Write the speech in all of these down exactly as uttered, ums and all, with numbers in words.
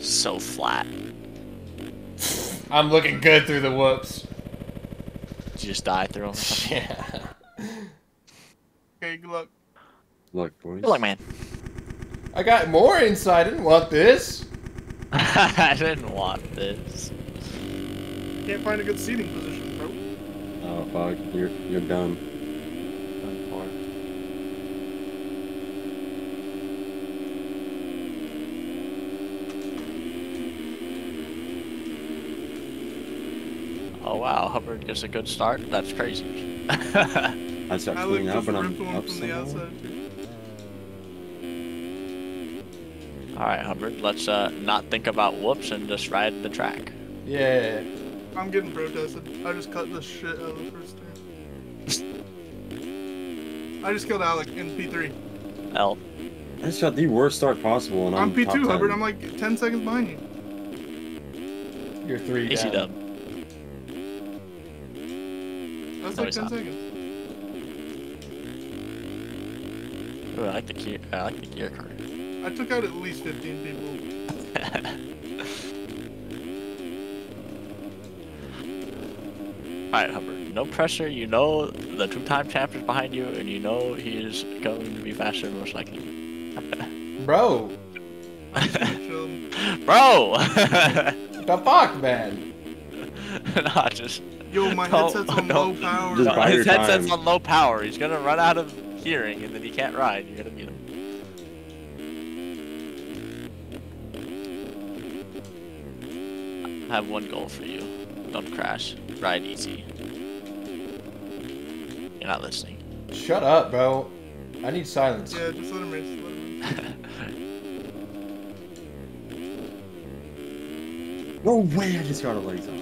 so flat. I'm looking good through the whoops. Did you just die through them? Yeah. Okay, good luck. Good luck, boys. Good luck, man. I got more inside. I didn't want this. I didn't want this. Can't find a good seating position, bro. Oh, fuck. You're, you're done. Done for it. Oh, wow. Hubbard gets a good start. That's crazy. I start cleaning up and I'm up from the outside. Alright, Hubbard, let's uh, not think about whoops and just ride the track. Yeah. I'm getting protested. I just cut the shit out of the first turn. I just killed Alec in P three. L. That's shot the worst start possible. And I'm, I'm P two, Hubbard. I'm like ten seconds behind you. You're three. Easy dub. That's no, like ten seconds. Ooh, I like the gear, I like the gear card. I took out at least fifteen people. Alright, Hubbard. No pressure. You know the two-time champ is behind you, and you know he is going to be faster, most likely. Bro! Bro! The fuck, man? Nah, just... Yo, my headset's on low power. Just no, his headset's time. on low power. He's gonna run out of hearing, and then he can't ride. You're gonna beat him. I have one goal for you. Don't crash. Ride easy. You're not listening. Shut up, bro. I need silence. Yeah, just let him race. Let him race. No way I just got a laser.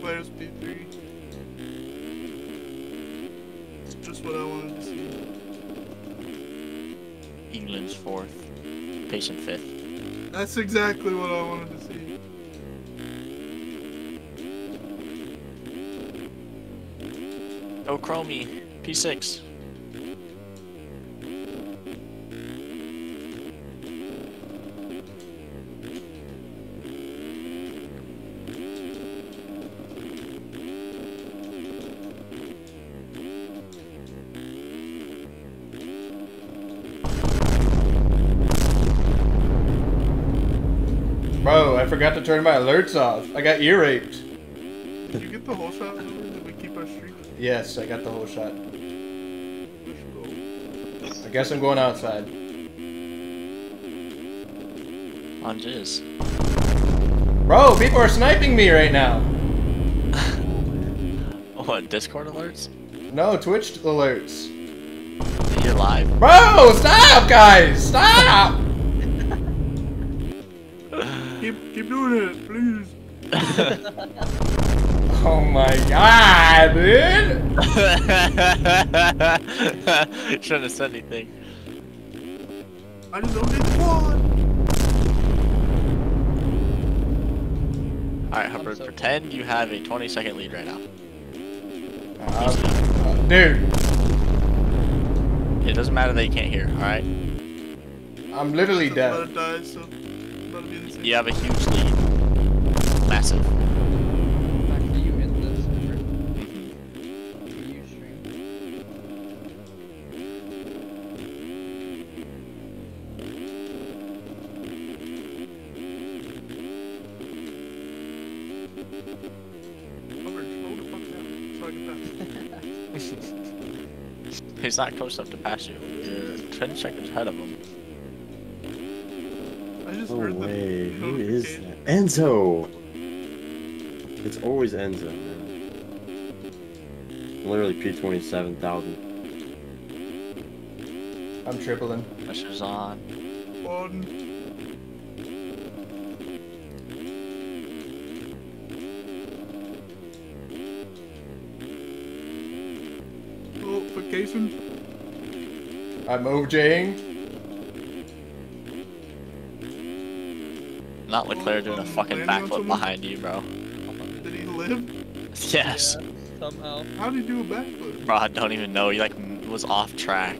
Players P three. It's just what I wanted to see. England's fourth. Patient fifth. That's exactly what I wanted to see. Oh, Chromie. P six. Bro, I forgot to turn my alerts off. I got ear raped. Did you get the whole shot? Did we keep our streak? Yes, I got the whole shot. I guess I'm going outside. On jizz. Bro, people are sniping me right now. What, Discord alerts? No, Twitch alerts. You're live. Bro, stop, guys! Stop! Keep, keep doing it, please. Oh my god, dude! Shouldn't have said anything. I just don't need the one. Alright, Hubbard, so pretend cool. you have a twenty second lead right now. Uh, uh, dude! It doesn't matter that you can't hear, alright? I'm literally I'm dead. Die, so. You have a huge lead. Massive. He's not close enough to pass you. You're ten seconds ahead of him. No way. Who is that? Enzo! It's always Enzo, man. Literally P twenty-seven thousand. I'm tripling. Pressure's on. One. Oh, vacation. I'm OJing. Not Leclair doing a fucking backflip behind you, bro. Did he live? Yes. Yeah, somehow. How did he do a backflip? Bro, I don't even know. He like was off track.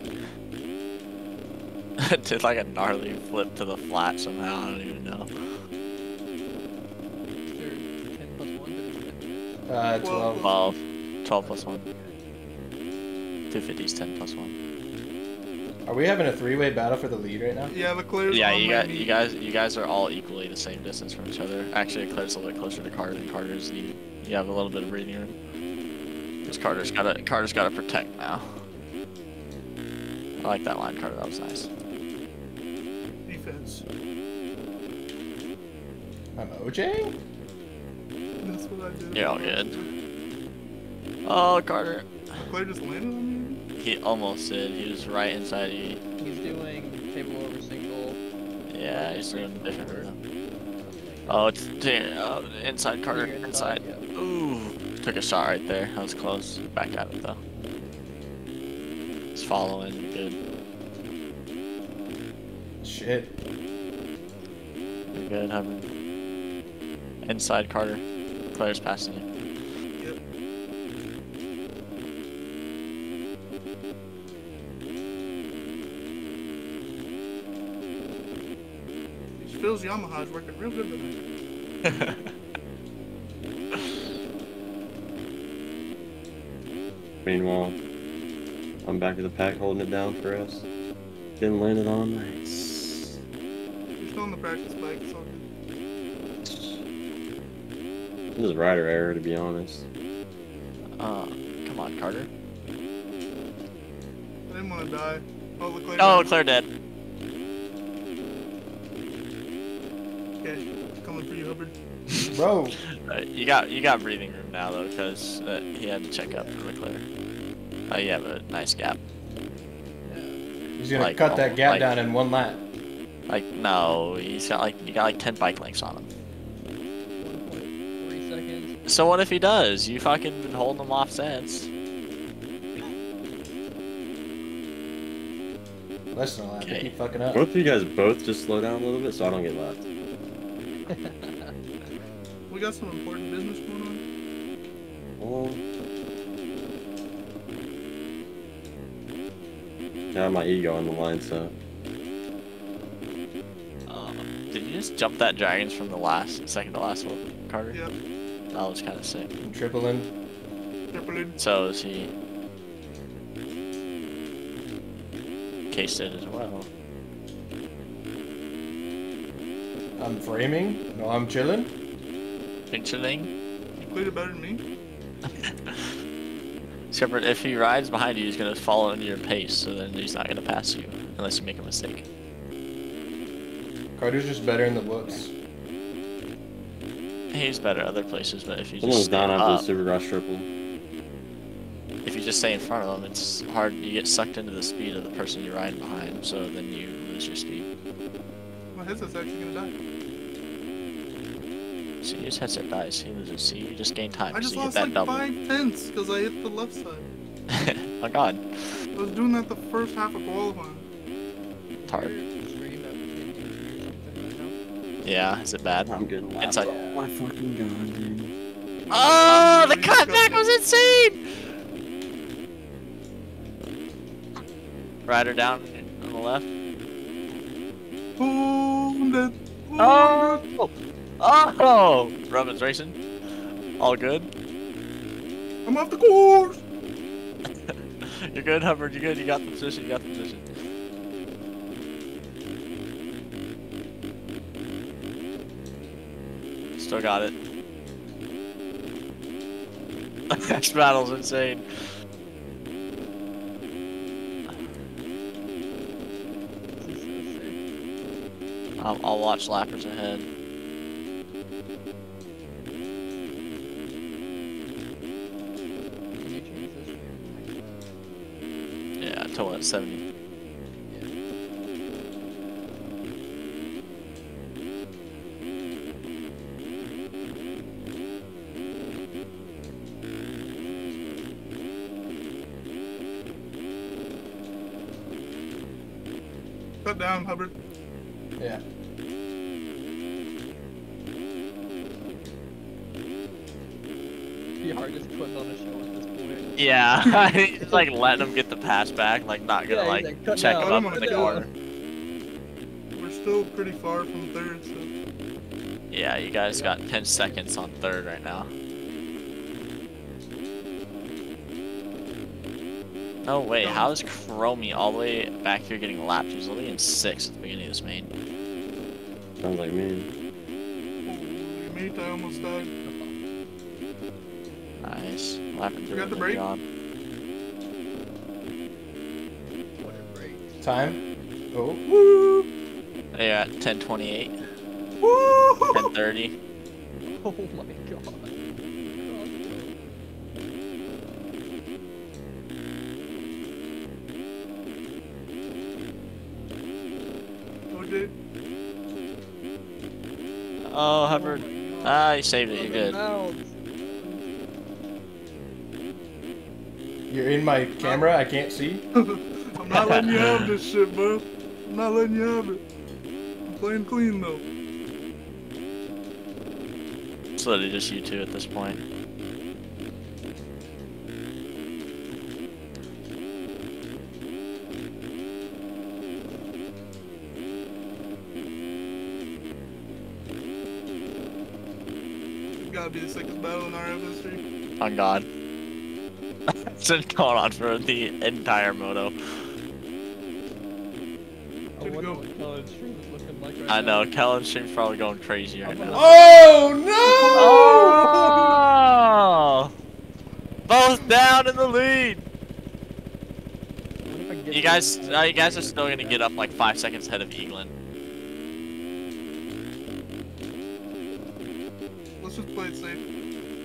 Did like a gnarly flip to the flat somehow. I don't even know. Uh, twelve. twelve. twelve plus one. two fifties, ten plus one. Are we having a three-way battle for the lead right now? Yeah, Leclair's yeah, you got, you guys, you guys are all equally the same distance from each other. Actually, Leclair's a little bit closer to Carter than Carter's. You, you have a little bit of breathing room. Because Carter's got to, Carter's got to protect now. I like that line, Carter. That was nice. Defense. I'm O J. That's what I did. You're all good. Oh, Carter. Leclair just landed on me. He almost did. He was right inside you. He's doing table over single. Yeah, he's doing different room. Oh, it's oh, inside Carter. Inside. Ooh, took a shot right there. That was close. Back at it though. He's following. Good. Shit. You're good, Hubbard. Inside Carter. Leclair's passing you. Phil's Yamaha is working real good with me. Meanwhile, I'm back at the pack holding it down for us. Didn't land it on. Nice. You're still on the practice bike, it's all good. This is rider error, to be honest. Uh, come on, Carter. I didn't want to die. Oh, Leclair. Oh, Leclair dead. Coming for you, Hubbard. Bro, uh, you got you got breathing room now though, because uh, he had to check up for Leclair. Oh, you have a nice gap. Yeah. He's gonna like, cut that gap like, down in one lap. Like no, he's got like you got like ten bike lengths on him. Three seconds. So what if he does? You fucking been holding him off since. Less than a lap. Keep fucking up. What if you guys both just slow down a little bit so I don't get left? We got some important business going on. Oh. Yeah, my ego on the line, so. Uh, did you just jump that Dragons from the last, second to last one, Carter? Yep. That was kind of sick. Tripling. Tripling. So is he. Cased it as well. I'm framing. No, I'm chilling. Been chilling. You played it better than me. Shepard, if he rides behind you, he's gonna follow into your pace, so then he's not gonna pass you unless you make a mistake. Carter's just better in the looks. He's better other places, but if you just stay down after the super rush triple. If you just stay in front of them, it's hard. You get sucked into the speed of the person you're riding behind, so then you lose your speed. My headset's actually gonna die. See, his headset dies. He loses. See, you just gain time. I just so lost like double. five tenths because I hit the left side. Oh god. I was doing that the first half of Qualifying. It's hard. Yeah, is it bad? I'm good. Inside. Oh my fucking god, dude. Oh, the cutback was insane! Rider down on the left. Ooh. Oh, oh, oh! Roman's racing. All good. I'm off the course. You're good, Hubbard. You're good. You got the position. You got the position. Still got it. This battle's insane. I'll, I'll watch lappers ahead. Yeah, to what, seventy? Yeah. foot down, Hubbard. Yeah. It'd be hard to put on a show at this point. Yeah, I mean, just like letting him get the pass back, like not gonna yeah, like, like check him up in the corner. We're still pretty far from third, so. Yeah, you guys got ten seconds on third right now. No way, how is Chromie all the way back here getting lapped? He was literally in sixth at the beginning of this main. Sounds like me. Holy mate, I almost died. Nice. Lapping through. You got the break? What a break. Time? Oh. Woo! They're at ten twenty-eight. Woo! ten thirty. Oh my god. Oh, Hubbard. Oh ah, you saved it. You're good. Out. You're in my camera. I can't see. I'm not letting you have this shit, bro. I'm not letting you have it. I'm playing clean, though. It's literally just you two at this point. Gotta be the sickest battle in R F history. Oh god. It's been going on for the entire moto. I, go. Like right I know, Kellen's stream's probably going crazy right now. Oh no! Oh! Both down in the lead! You guys, uh, you guys are still gonna get up like five seconds ahead of Eaglin. Let's just play it safe.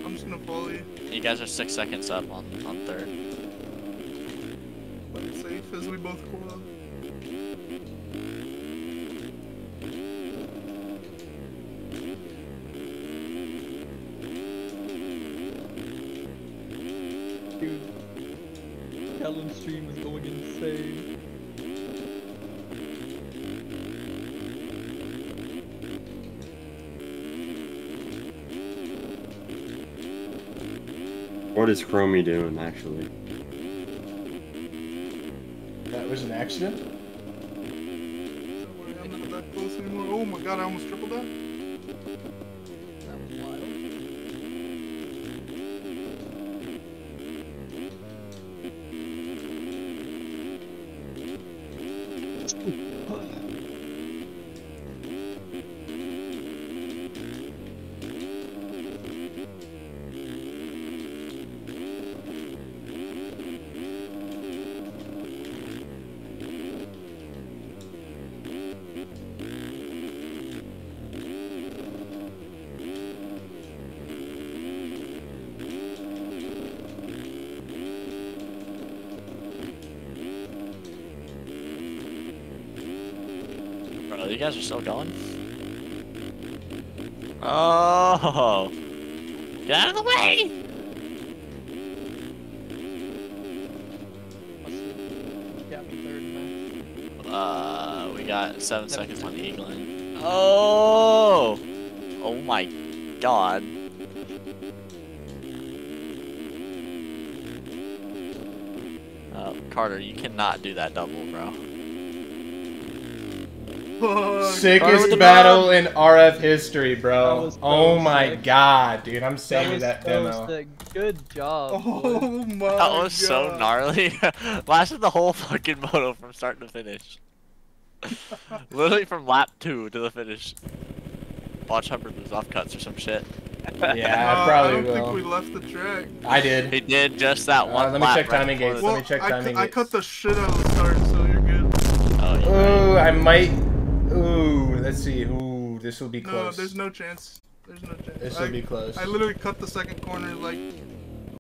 I'm just gonna follow you. You guys are six seconds up on, on third. Play it safe as we both cool up. Dude, Kellen's stream is going insane. What is Chromie doing, actually? That was an accident? Don't worry, I'm not that close anymore. Oh my god, I almost tripled that? That was you guys are still going? Oh! Get out of the way! Uh, we got seven seconds on the Eaglin. Oh! Oh my god. Uh, Carter, you cannot do that double, bro. Sickest battle in R F history, bro. Oh my god, dude. I'm saving that demo. Good job. Oh my god. That was so gnarly. Lasted the whole fucking moto from start to finish. Literally from lap two to the finish. Watch Hubbard lose off cuts or some shit. Yeah, I probably will. I don't think we left the track. I did. He did just that one lap. Let me check timing gates. Let me check timing gates. I cut the shit out of the start, so you're good. Oh, I might. Ooh, let's see. Ooh, this will be close. No, there's no chance. There's no chance. This will be close. I literally cut the second corner like